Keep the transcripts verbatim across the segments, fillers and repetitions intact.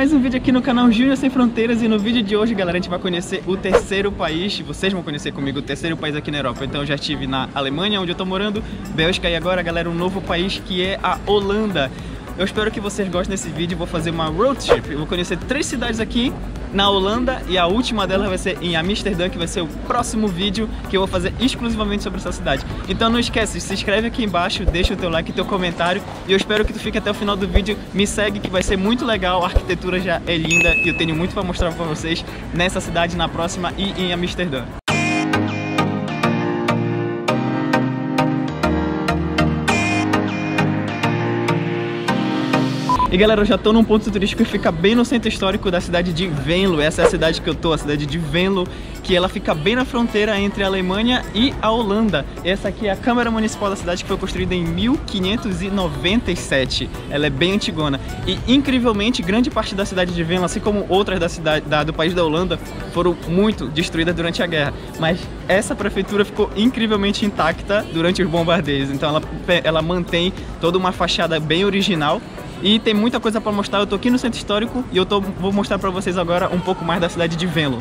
mais um vídeo aqui no canal Júnior Sem Fronteiras. E no vídeo de hoje, galera, a gente vai conhecer o terceiro país. Vocês vão conhecer comigo o terceiro país aqui na Europa. Então eu já estive na Alemanha, onde eu tô morando, Bélgica, e agora, galera, um novo país que é a Holanda. Eu espero que vocês gostem desse vídeo. Vou fazer uma road trip, eu vou conhecer três cidades aqui na Holanda, e a última dela vai ser em Amsterdã, que vai ser o próximo vídeo que eu vou fazer exclusivamente sobre essa cidade. Então não esquece, se inscreve aqui embaixo, deixa o teu like e teu comentário, e eu espero que tu fique até o final do vídeo. Me segue que vai ser muito legal, a arquitetura já é linda e eu tenho muito para mostrar para vocês nessa cidade, na próxima e em Amsterdã. E galera, eu já tô num ponto turístico que fica bem no centro histórico da cidade de Venlo. Essa é a cidade que eu tô, a cidade de Venlo, que ela fica bem na fronteira entre a Alemanha e a Holanda. Essa aqui é a Câmara Municipal da cidade, que foi construída em mil quinhentos e noventa e sete. Ela é bem antigona. E incrivelmente, grande parte da cidade de Venlo, assim como outras da cidade, da, do país da Holanda, foram muito destruídas durante a guerra. Mas essa prefeitura ficou incrivelmente intacta durante os bombardeios. Então ela, ela mantém toda uma fachada bem original. E tem muita coisa para mostrar. Eu tô aqui no centro histórico e eu tô, vou mostrar para vocês agora um pouco mais da cidade de Venlo.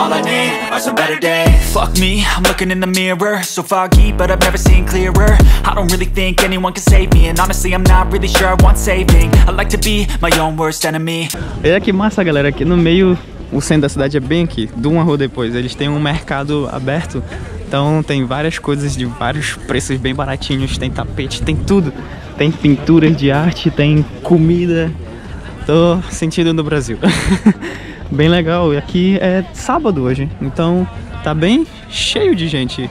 All I need are some better days. Fuck me, I'm looking in the mirror. So foggy, but I've never seen clearer. I don't really think anyone can save me. And honestly, I'm not really sure I want saving. I like to be my own worst enemy. Olha que massa, galera, aqui no meio, o centro da cidade é bem aqui, de uma rua depois. Eles têm um mercado aberto, então tem várias coisas de vários preços bem baratinhos. Tem tapete, tem tudo. Tem pinturas de arte, tem comida. Tô sentindo no Brasil. Bem legal, e aqui é sábado hoje, então tá bem cheio de gente.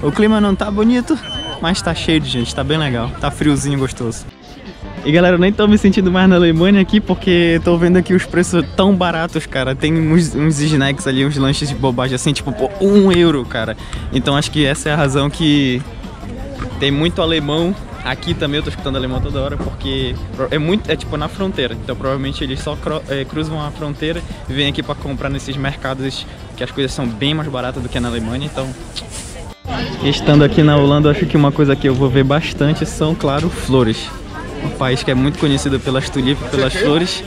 O clima não tá bonito, mas tá cheio de gente, tá bem legal, tá friozinho gostoso. E galera, eu nem tô me sentindo mais na Alemanha aqui, porque tô vendo aqui os preços tão baratos, cara. Tem uns, uns snacks ali, uns lanches de bobagem assim, tipo, pô, um euro, cara. Então acho que essa é a razão que tem muito alemão. Aqui também eu tô escutando alemão toda hora, porque é muito, é tipo na fronteira. Então provavelmente eles só cru, é, cruzam a fronteira e vêm aqui pra comprar nesses mercados, que as coisas são bem mais baratas do que na Alemanha, então... Estando aqui na Holanda, eu acho que uma coisa que eu vou ver bastante são, claro, flores. Um país que é muito conhecido pelas tulipas, pelas flores.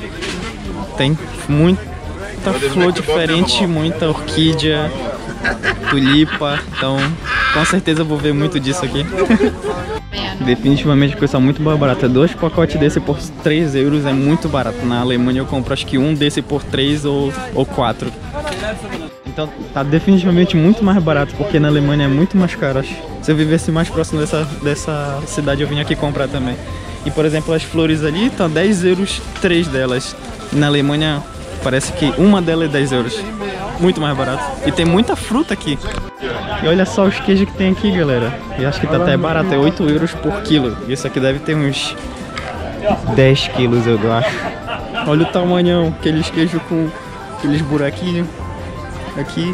Tem muita flor diferente, muita orquídea, tulipa, então com certeza eu vou ver muito disso aqui. Definitivamente coisa muito barata. Dois pacotes desse por três euros é muito barato. Na Alemanha eu compro acho que um desse por três ou, ou quatro. Então tá definitivamente muito mais barato, porque na Alemanha é muito mais caro. Se eu vivesse mais próximo dessa, dessa cidade, eu vim aqui comprar também. E por exemplo, as flores ali estão dez euros, três delas. Na Alemanha parece que uma delas é dez euros. Muito mais barato. E tem muita fruta aqui. E olha só os queijos que tem aqui, galera. E acho que tá até barato, é oito euros por quilo. E isso aqui deve ter uns dez quilos, eu acho. Olha o tamanhão, aqueles queijos com aqueles buraquinhos aqui.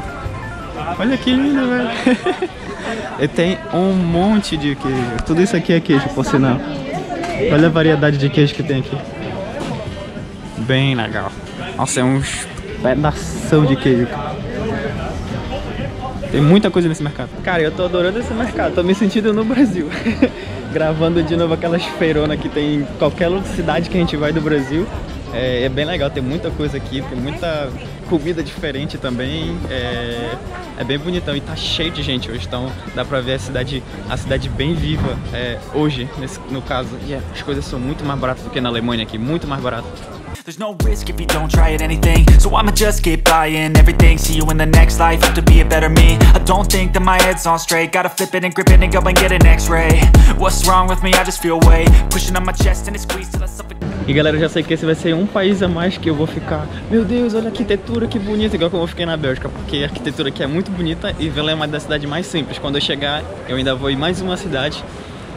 Olha que lindo, velho. E tem um monte de queijo. Tudo isso aqui é queijo, por sinal. Olha a variedade de queijo que tem aqui. Bem legal. Nossa, é uns pedação de queijo. Tem muita coisa nesse mercado. Cara, eu tô adorando esse mercado, tô me sentindo no Brasil. Gravando de novo aquelas feironas que tem em qualquer outra cidade que a gente vai do Brasil. É, é bem legal, tem muita coisa aqui, tem muita comida diferente também. É, é bem bonitão e tá cheio de gente hoje, então dá pra ver a cidade, a cidade bem viva é, hoje, nesse, no caso. E yeah, as coisas são muito mais baratas do que na Alemanha aqui, muito mais baratas. There's no risk if you don't try at anything. So I'ma just keep buying everything. See you in the next life, have to be a better me. I don't think that my head's on straight. Gotta flip it and grip it and go and get an x-ray. What's wrong with me? I just feel weight pushing on my chest and it squeezes till I suffocate. E galera, eu já sei que esse vai ser um país a mais que eu vou ficar, meu Deus, olha a arquitetura, que bonita, igual como eu fiquei na Bélgica, porque a arquitetura aqui é muito bonita e Venlo é uma das cidades mais simples. Quando eu chegar, eu ainda vou em mais uma cidade,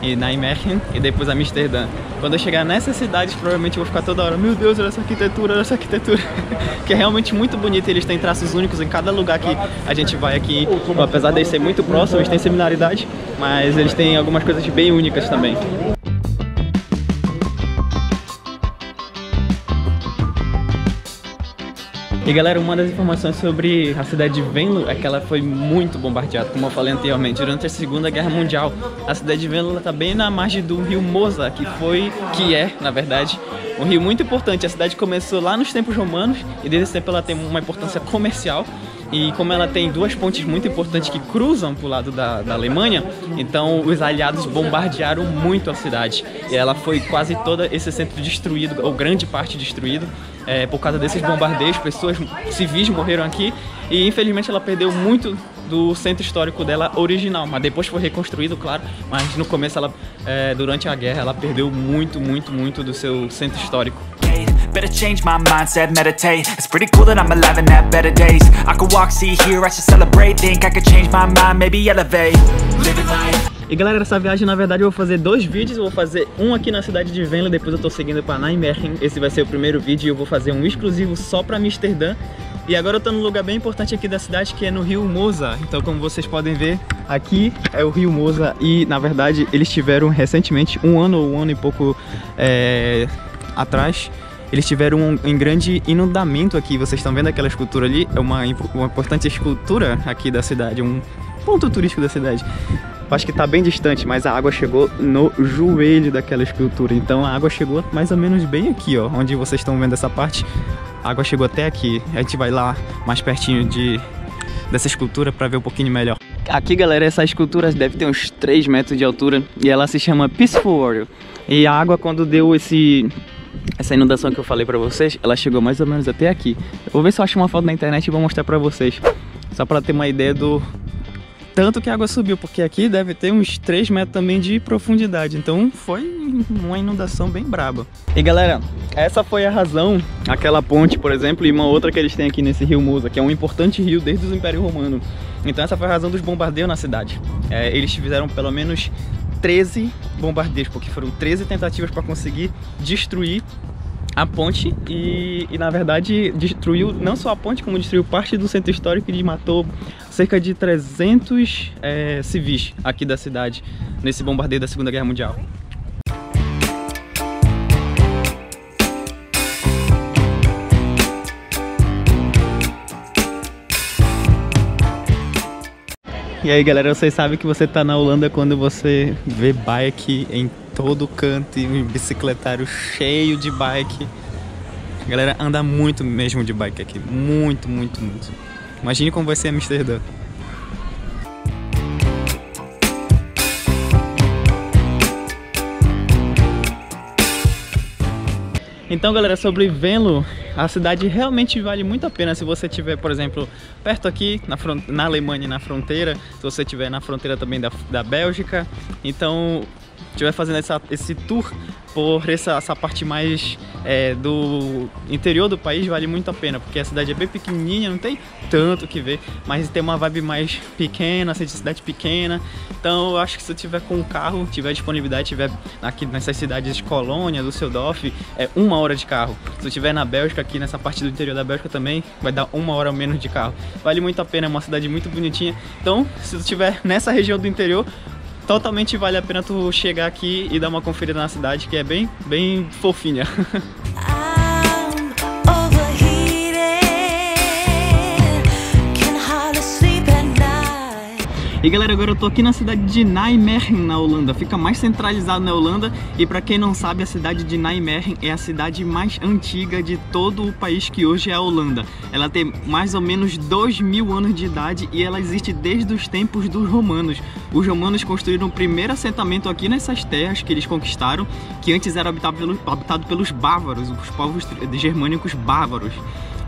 e Nijmegen, e depois Amsterdã. Quando eu chegar nessas cidades, provavelmente eu vou ficar toda hora, meu Deus, olha essa arquitetura, olha essa arquitetura. Que é realmente muito bonita, eles têm traços únicos em cada lugar que a gente vai aqui. Apesar de eles serem muito próximos, eles têm similaridade, mas eles têm algumas coisas bem únicas também. E galera, uma das informações sobre a cidade de Venlo é que ela foi muito bombardeada, como eu falei anteriormente, durante a Segunda Guerra Mundial. A cidade de Venlo está bem na margem do rio Mosa, que foi, que é, na verdade, um rio muito importante. A cidade começou lá nos tempos romanos e desde esse tempo ela tem uma importância comercial. E como ela tem duas pontes muito importantes que cruzam para o lado da, da Alemanha, então os aliados bombardearam muito a cidade. E ela foi quase todo esse centro destruído, ou grande parte destruído, é, por causa desses bombardeios. Pessoas civis morreram aqui e infelizmente ela perdeu muito do centro histórico dela original, mas depois foi reconstruído, claro, mas no começo, ela, é, durante a guerra, ela perdeu muito, muito, muito do seu centro histórico. Better change my mindset, meditate. It's pretty cool that I'm alive and have better days. I could walk, see, hear, I should celebrate. Think I could change my mind, maybe elevate. Living life. E galera, essa viagem na verdade eu vou fazer dois vídeos. Eu vou fazer um aqui na cidade de Venlo, depois eu tô seguindo pra Nijmegen. Esse vai ser o primeiro vídeo e eu vou fazer um exclusivo só pra Amsterdã. E agora eu tô num lugar bem importante aqui da cidade, que é no rio Mosa. Então, como vocês podem ver, aqui é o rio Mosa. E na verdade eles tiveram recentemente, um ano ou um ano e pouco é, atrás, eles tiveram um, um grande inundamento aqui. Vocês estão vendo aquela escultura ali? É uma, uma importante escultura aqui da cidade, um ponto turístico da cidade. Acho que tá bem distante, mas a água chegou no joelho daquela escultura. Então a água chegou mais ou menos bem aqui, ó, onde vocês estão vendo essa parte. A água chegou até aqui. A gente vai lá mais pertinho de, dessa escultura para ver um pouquinho melhor. Aqui, galera, essa escultura deve ter uns três metros de altura e ela se chama Peaceful Warrior. E a água, quando deu esse... essa inundação que eu falei pra vocês, ela chegou mais ou menos até aqui. Eu vou ver se eu acho uma foto na internet e vou mostrar pra vocês, só pra ter uma ideia do tanto que a água subiu, porque aqui deve ter uns três metros também de profundidade. Então foi uma inundação bem braba. E galera, essa foi a razão, aquela ponte, por exemplo, e uma outra que eles têm aqui nesse rio Mosa, que é um importante rio desde o Império Romano. Então essa foi a razão dos bombardeios na cidade. É, eles fizeram pelo menos treze bombardeios, porque foram treze tentativas para conseguir destruir a ponte e, e, na verdade, destruiu não só a ponte, como destruiu parte do centro histórico e matou cerca de trezentos é, civis aqui da cidade, nesse bombardeio da Segunda Guerra Mundial. E aí galera, vocês sabem que você tá na Holanda quando você vê bike em todo canto e um bicicletário cheio de bike. A galera anda muito mesmo de bike aqui, muito, muito, muito. Imagine como vai ser Amsterdã. Então galera, sobre Venlo, a cidade realmente vale muito a pena se você estiver, por exemplo, perto aqui, na, na Alemanha, na fronteira, se você estiver na fronteira também da, da Bélgica. Então, estiver fazendo essa, esse tour por essa, essa parte mais é, do interior do país, vale muito a pena, porque a cidade é bem pequenininha, não tem tanto o que ver, mas tem uma vibe mais pequena, assim, de cidade pequena. Então eu acho que se você tiver com um carro, tiver disponibilidade, tiver aqui nessas cidades de Colônia, Düsseldorf, é uma hora de carro. Se você estiver na Bélgica, aqui nessa parte do interior da Bélgica também, vai dar uma hora ou menos de carro. Vale muito a pena, é uma cidade muito bonitinha. Então se você estiver nessa região do interior, totalmente vale a pena tu chegar aqui e dar uma conferida na cidade, que é bem, bem fofinha. E galera, agora eu tô aqui na cidade de Nijmegen, na Holanda. Fica mais centralizado na Holanda. E pra quem não sabe, a cidade de Nijmegen é a cidade mais antiga de todo o país que hoje é a Holanda. Ela tem mais ou menos dois mil anos de idade e ela existe desde os tempos dos romanos. Os romanos construíram o primeiro assentamento aqui nessas terras que eles conquistaram, que antes era habitado pelos, habitado pelos bávaros, os povos germânicos bávaros.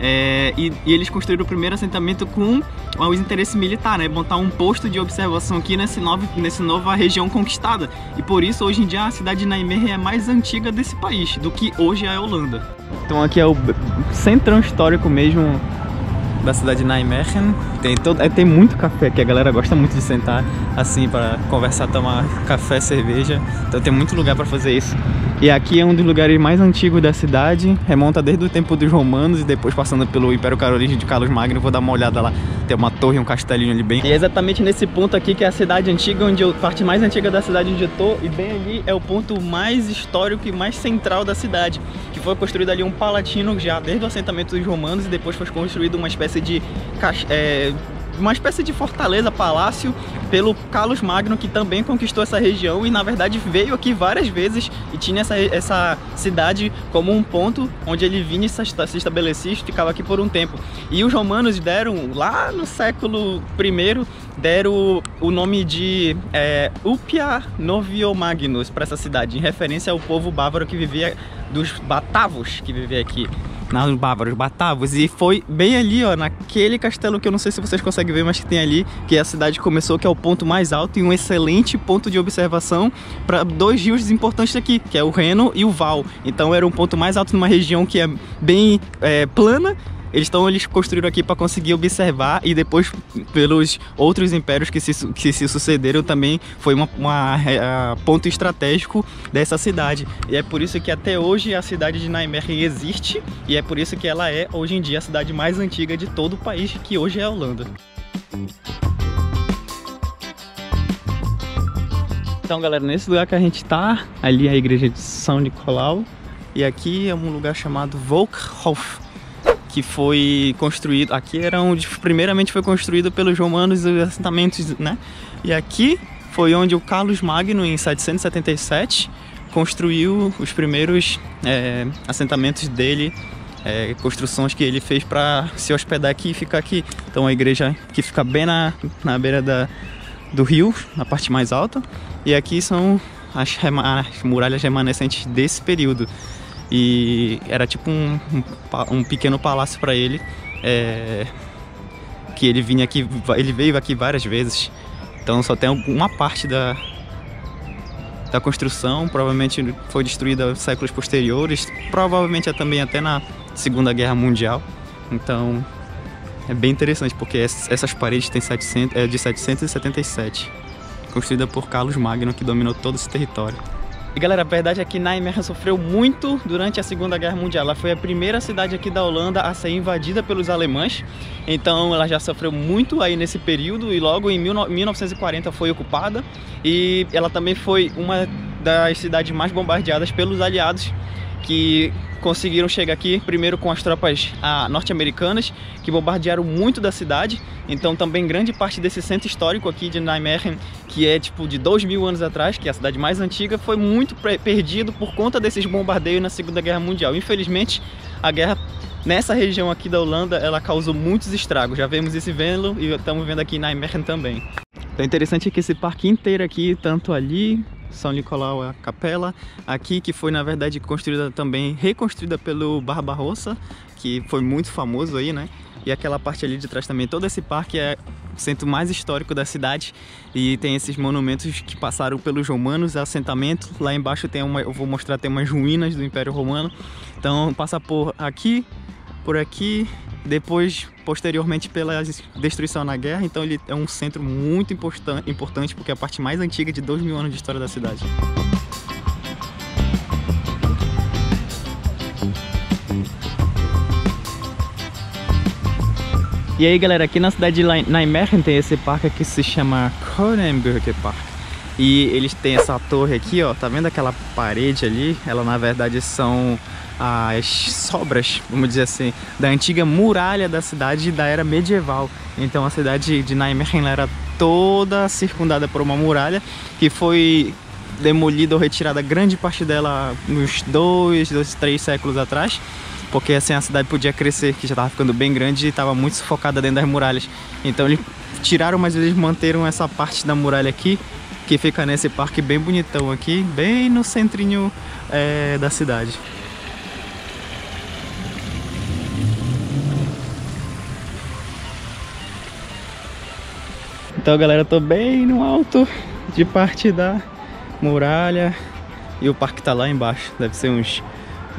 É, e, e eles construíram o primeiro assentamento com os interesses militares, né? Montar um posto de observação aqui nessa nova, nessa nova região conquistada. E por isso, hoje em dia, a cidade de Nijmegen é mais antiga desse país do que hoje é a Holanda. Então aqui é o centrão histórico mesmo da cidade de Nijmegen. Tem, todo, é, tem muito café, que a galera gosta muito de sentar assim para conversar, tomar café, cerveja. Então tem muito lugar para fazer isso. E aqui é um dos lugares mais antigos da cidade, remonta desde o tempo dos romanos e depois passando pelo Império Carolíngio de Carlos Magno. Vou dar uma olhada lá, tem uma torre, um castelinho ali bem... E é exatamente nesse ponto aqui que é a cidade antiga, onde eu, parte mais antiga da cidade onde eu tô, e bem ali é o ponto mais histórico e mais central da cidade, que foi construído ali um palatino já desde o assentamento dos romanos e depois foi construído uma espécie de... É, uma espécie de fortaleza, palácio, pelo Carlos Magno, que também conquistou essa região e na verdade veio aqui várias vezes e tinha essa, essa cidade como um ponto onde ele vinha e se estabelecia e ficava aqui por um tempo. E os romanos deram, lá no século primeiro, deram o nome de é, Ulpia Noviomagus para essa cidade, em referência ao povo bávaro que vivia, dos Batavos que vivia aqui. Não, bárbaros, Batavos, e foi bem ali, ó, naquele castelo que eu não sei se vocês conseguem ver, mas que tem ali, que a cidade começou, que é o ponto mais alto e um excelente ponto de observação para dois rios importantes aqui, que é o Reno e o Val. Então era um ponto mais alto numa região que é bem é, plana. Eles, tão, eles construíram aqui para conseguir observar, e depois pelos outros impérios que se, que se sucederam também foi uma, uma, uma ponto estratégico dessa cidade. E é por isso que até hoje a cidade de Nijmegen existe, e é por isso que ela é hoje em dia a cidade mais antiga de todo o país, que hoje é a Holanda. Então galera, nesse lugar que a gente está, ali é a igreja de São Nicolau, e aqui é um lugar chamado Volkhof, que foi construído, aqui era onde primeiramente foi construído pelos romanos os assentamentos, né? E aqui foi onde o Carlos Magno, em setecentos e setenta e sete, construiu os primeiros é, assentamentos dele, é, construções que ele fez para se hospedar aqui e ficar aqui. Então a igreja que fica bem na, na beira da, do rio, na parte mais alta, e aqui são as, as muralhas remanescentes desse período. E era tipo um, um, um pequeno palácio para ele, é, que ele vinha aqui, ele veio aqui várias vezes. Então só tem uma parte da, da construção, provavelmente foi destruída em séculos posteriores, provavelmente é também até na Segunda Guerra Mundial. Então é bem interessante, porque essas paredes têm setecentos, é de setecentos e setenta e sete, construída por Carlos Magno, que dominou todo esse território. E galera, a verdade é que Nijmegen sofreu muito durante a Segunda Guerra Mundial. Ela foi a primeira cidade aqui da Holanda a ser invadida pelos alemães. Então ela já sofreu muito aí nesse período, e logo em mil novecentos e quarenta foi ocupada. E ela também foi uma das cidades mais bombardeadas pelos aliados, que conseguiram chegar aqui primeiro com as tropas ah, norte-americanas, que bombardearam muito da cidade. Então também grande parte desse centro histórico aqui de Nijmegen, que é tipo de dois mil anos atrás, que é a cidade mais antiga, foi muito perdido por conta desses bombardeios na Segunda Guerra Mundial. Infelizmente, a guerra nessa região aqui da Holanda, ela causou muitos estragos. Já vemos esse Venlo e estamos vendo aqui em Nijmegen também. Então, interessante é que esse parque inteiro aqui, tanto ali... São Nicolau, a capela aqui, que foi na verdade construída também, reconstruída pelo Barbarossa, que foi muito famoso aí, né? E aquela parte ali de trás também, todo esse parque é o centro mais histórico da cidade, e tem esses monumentos que passaram pelos romanos, assentamento, lá embaixo tem uma, eu vou mostrar, tem umas ruínas do Império Romano. Então passa por aqui, por aqui, depois posteriormente pela destruição na guerra. Então ele é um centro muito importante, porque é a parte mais antiga de dois mil anos de história da cidade. E aí galera, aqui na cidade de Nijmegen tem esse parque que se chama Kronenburger Park. E eles têm essa torre aqui, ó, tá vendo aquela parede ali? Ela na verdade são as sobras, vamos dizer assim, da antiga muralha da cidade da era medieval. Então a cidade de Nijmegen era toda circundada por uma muralha que foi demolida ou retirada grande parte dela uns dois, dois, três séculos atrás, porque assim a cidade podia crescer, que já estava ficando bem grande e estava muito sufocada dentro das muralhas. Então eles tiraram, mas eles manteram essa parte da muralha aqui, que fica nesse parque bem bonitão aqui, bem no centrinho é, da cidade. Então galera, eu tô bem no alto de parte da muralha, e o parque tá lá embaixo, deve ser uns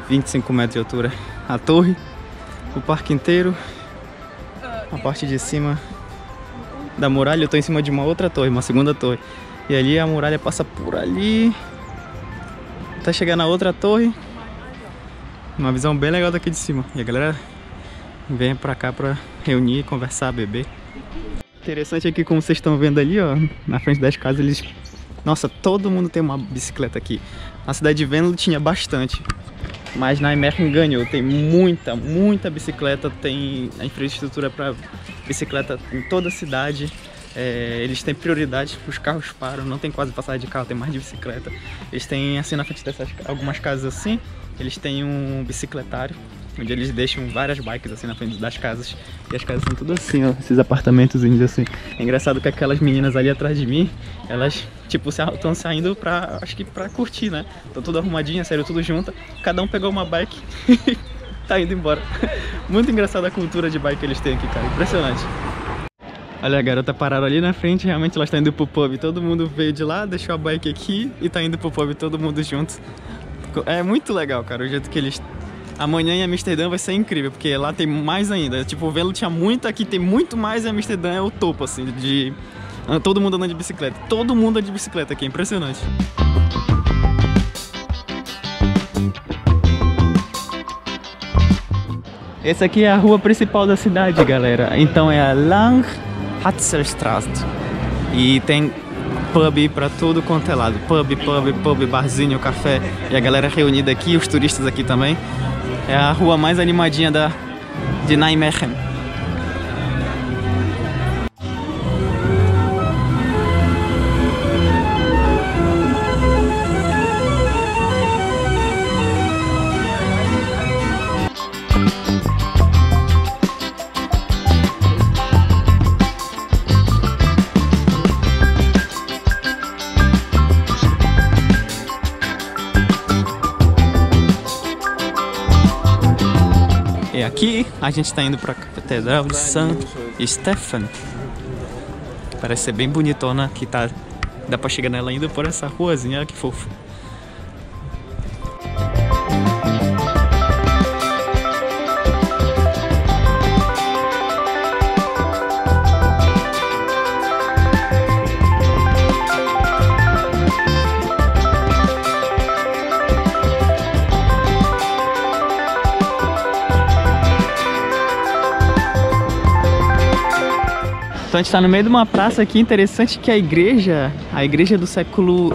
vinte e cinco metros de altura. A torre, o parque inteiro, a parte de cima da muralha. Eu tô em cima de uma outra torre, uma segunda torre. E ali a muralha passa por ali até chegar na outra torre. Uma visão bem legal daqui de cima. E a galera vem pra cá pra reunir, conversar, beber. Interessante aqui, como vocês estão vendo ali, ó, na frente das casas, eles... Nossa, todo mundo tem uma bicicleta aqui. Na cidade de Venlo tinha bastante, mas na Nijmegen tem muita, muita bicicleta. Tem a infraestrutura para bicicleta em toda a cidade. É, eles têm prioridade, os carros param, não tem quase passagem de carro, tem mais de bicicleta. Eles têm, assim, na frente dessas algumas casas assim, eles têm um bicicletário, onde eles deixam várias bikes assim na frente das casas. E as casas são tudo assim, ó, esses apartamentozinhos assim. É engraçado que aquelas meninas ali atrás de mim, elas tipo estão saindo pra, acho que pra curtir, né? Estão tudo arrumadinha, sério, tudo junto. Cada um pegou uma bike e tá indo embora. Muito engraçada a cultura de bike que eles têm aqui, cara, impressionante. Olha, a garota pararam ali na frente, realmente elas estão indo pro pub. Todo mundo veio de lá, deixou a bike aqui e tá indo pro pub, todo mundo junto. É muito legal, cara, o jeito que eles... Amanhã em Amsterdã vai ser incrível, porque lá tem mais ainda. Tipo, o Venlo tinha muito, aqui tem muito mais, e Amsterdã é o topo, assim, de... Todo mundo andando de bicicleta. Todo mundo anda de bicicleta aqui, é impressionante. Essa aqui é a rua principal da cidade, galera. Então é a Lange Hatzestraat. E tem... pub pra tudo quanto é lado, pub, pub, pub, barzinho, café, e a galera reunida aqui, os turistas aqui também. É a rua mais animadinha da, de Nijmegen. Aqui a gente está indo para a Catedral de Santo Stefan. Parece ser bem bonitona, que tá, dá para chegar nela ainda por essa ruazinha, olha que fofo. Então a gente está no meio de uma praça aqui, interessante que a igreja, a igreja do século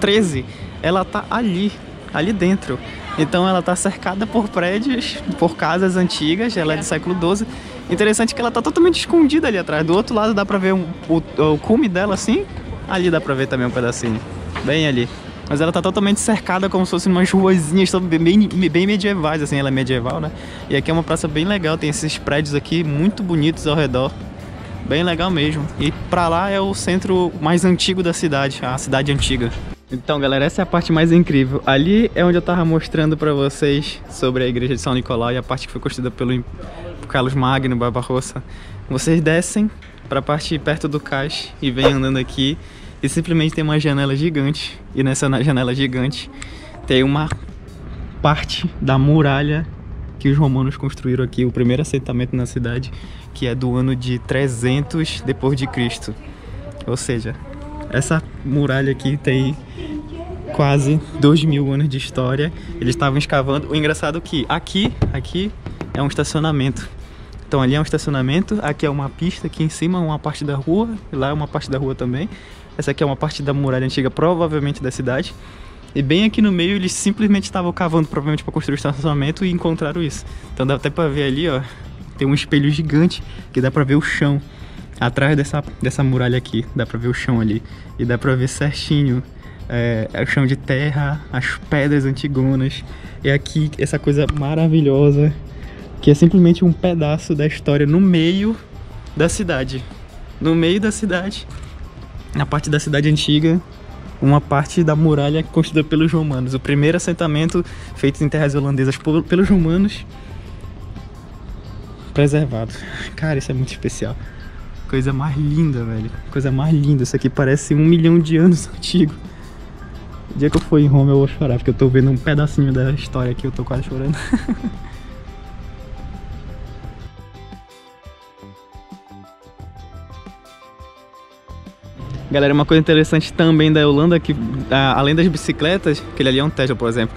treze, ela está ali, ali dentro. Então ela está cercada por prédios, por casas antigas, ela é do século doze. Interessante que ela está totalmente escondida ali atrás. Do outro lado dá para ver um, o, o cume dela assim, ali dá para ver também um pedacinho, bem ali. Mas ela tá totalmente cercada, como se fossem umas ruazinhas bem, bem medievais, assim, ela é medieval, né? E aqui é uma praça bem legal, tem esses prédios aqui muito bonitos ao redor. Bem legal mesmo. E pra lá é o centro mais antigo da cidade, a cidade antiga. Então, galera, essa é a parte mais incrível. Ali é onde eu tava mostrando pra vocês sobre a igreja de São Nicolau e a parte que foi construída pelo Carlos Magno, Barbarossa. Vocês descem pra parte perto do cais e vêm andando aqui e simplesmente tem uma janela gigante. E nessa janela gigante tem uma parte da muralha que os romanos construíram aqui, o primeiro assentamento na cidade, que é do ano de trezentos depois de Cristo. Ou seja, essa muralha aqui tem quase dois mil anos de história. Eles estavam escavando. O engraçado é que aqui, aqui é um estacionamento. Então ali é um estacionamento, aqui é uma pista, aqui em cima é uma parte da rua, lá é uma parte da rua também. Essa aqui é uma parte da muralha antiga, provavelmente da cidade. E bem aqui no meio eles simplesmente estavam cavando, provavelmente para construir o estacionamento, e encontraram isso. Então dá até para ver ali, ó, tem um espelho gigante que dá para ver o chão. Atrás dessa, dessa muralha aqui, dá para ver o chão ali. E dá para ver certinho é, o chão de terra, as pedras antigonas. E aqui essa coisa maravilhosa, que é simplesmente um pedaço da história no meio da cidade. No meio da cidade, na parte da cidade antiga, uma parte da muralha construída pelos romanos. O primeiro assentamento feito em terras holandesas por, pelos romanos. Preservado. Cara, isso é muito especial. Coisa mais linda, velho. Coisa mais linda. Isso aqui parece um milhão de anos antigo. O dia que eu for em Roma eu vou chorar, porque eu tô vendo um pedacinho da história aqui. Eu tô quase chorando. Galera, uma coisa interessante também da Holanda, que a, além das bicicletas, aquele ali é um Tesla, por exemplo,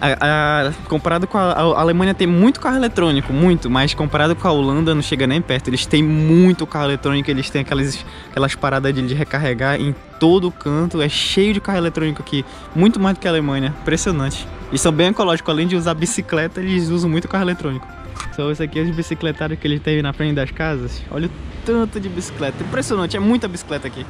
a, a, comparado com a, a Alemanha tem muito carro eletrônico, muito, mas comparado com a Holanda não chega nem perto. Eles têm muito carro eletrônico, eles têm aquelas, aquelas paradas de, de recarregar em todo canto, é cheio de carro eletrônico aqui, muito mais do que a Alemanha, impressionante. E são bem ecológicos, além de usar bicicleta, eles usam muito carro eletrônico. Só isso aqui é os bicicletários que eles têm na frente das casas, olha o tanto de bicicleta, impressionante, é muita bicicleta aqui.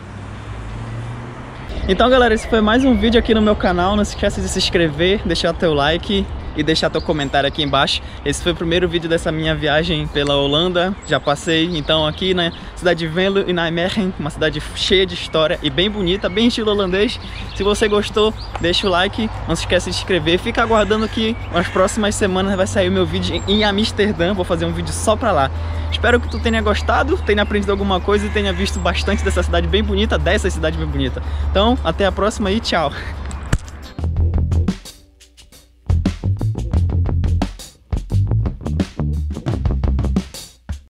Então galera, esse foi mais um vídeo aqui no meu canal, não se esqueça de se inscrever, deixar teu like e deixar teu comentário aqui embaixo. Esse foi o primeiro vídeo dessa minha viagem pela Holanda, já passei então aqui na cidade de Venlo e Nijmegen, uma cidade cheia de história e bem bonita, bem estilo holandês. Se você gostou, deixa o like, não se esqueça de se inscrever, fica aguardando que nas próximas semanas vai sair o meu vídeo em Amsterdã, vou fazer um vídeo só pra lá. Espero que tu tenha gostado, tenha aprendido alguma coisa e tenha visto bastante dessa cidade bem bonita, dessa cidade bem bonita. Então, até a próxima e tchau!